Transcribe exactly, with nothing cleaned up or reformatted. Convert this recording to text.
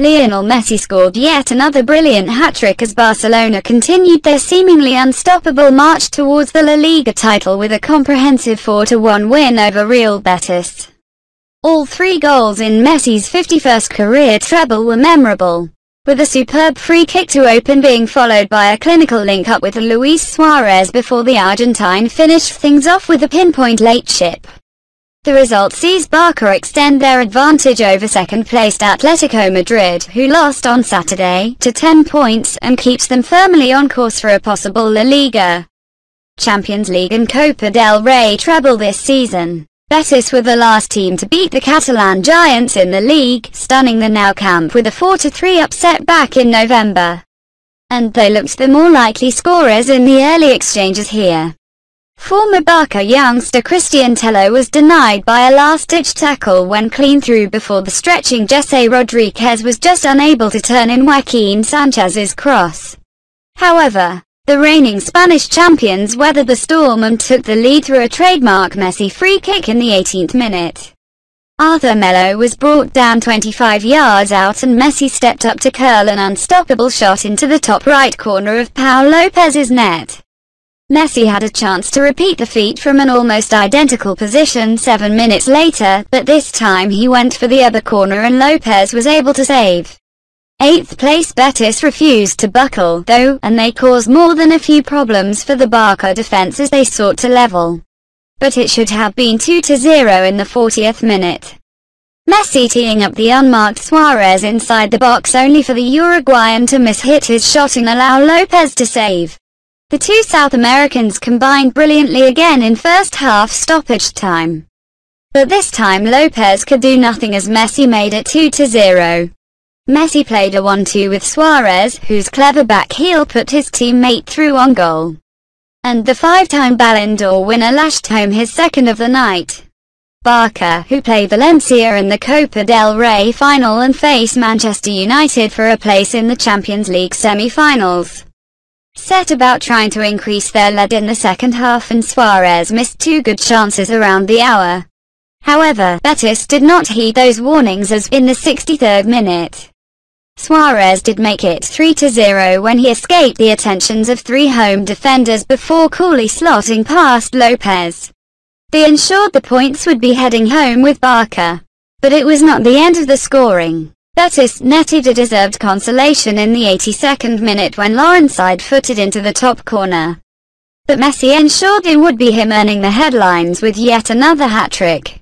Lionel Messi scored yet another brilliant hat-trick as Barcelona continued their seemingly unstoppable march towards the La Liga title with a comprehensive four to one win over Real Betis. All three goals in Messi's fifty-first career treble were memorable, with a superb free kick to open being followed by a clinical link-up with Luis Suarez before the Argentine finished things off with a pinpoint late chip. The result sees Barca extend their advantage over second-placed Atletico Madrid, who lost on Saturday, to ten points and keeps them firmly on course for a possible La Liga, Champions League and Copa del Rey treble this season. Betis were the last team to beat the Catalan giants in the league, stunning the Nou Camp with a four to three upset back in November. And they looked the more likely scorers in the early exchanges here. Former Barca youngster Cristian Tello was denied by a last-ditch tackle when clean through before the stretching Jesse Rodriguez was just unable to turn in Joaquin Sanchez's cross. However, the reigning Spanish champions weathered the storm and took the lead through a trademark Messi free kick in the eighteenth minute. Arthur Melo was brought down twenty-five yards out and Messi stepped up to curl an unstoppable shot into the top right corner of Pau Lopez's net. Messi had a chance to repeat the feat from an almost identical position seven minutes later, but this time he went for the other corner and Lopez was able to save. Eighth-place Betis refused to buckle, though, and they caused more than a few problems for the Barca defence as they sought to level. But it should have been two to zero in the fortieth minute. Messi teeing up the unmarked Suarez inside the box only for the Uruguayan to mishit his shot and allow Lopez to save. The two South Americans combined brilliantly again in first half stoppage time. But this time Lopez could do nothing as Messi made it two to zero. Messi played a one two with Suarez, whose clever back heel put his teammate through on goal. And the five-time Ballon d'Or winner lashed home his second of the night. Barca, who play Valencia in the Copa del Rey final and face Manchester United for a place in the Champions League semi-finals, set about trying to increase their lead in the second half, and Suarez missed two good chances around the hour. However, Betis did not heed those warnings as, in the sixty-third minute, Suarez did make it three to zero when he escaped the attentions of three home defenders before coolly slotting past Lopez. They ensured the points would be heading home with Barca. But it was not the end of the scoring. Betis netted a deserved consolation in the eighty-second minute when Lauren side-footed into the top corner. But Messi ensured it would be him earning the headlines with yet another hat-trick.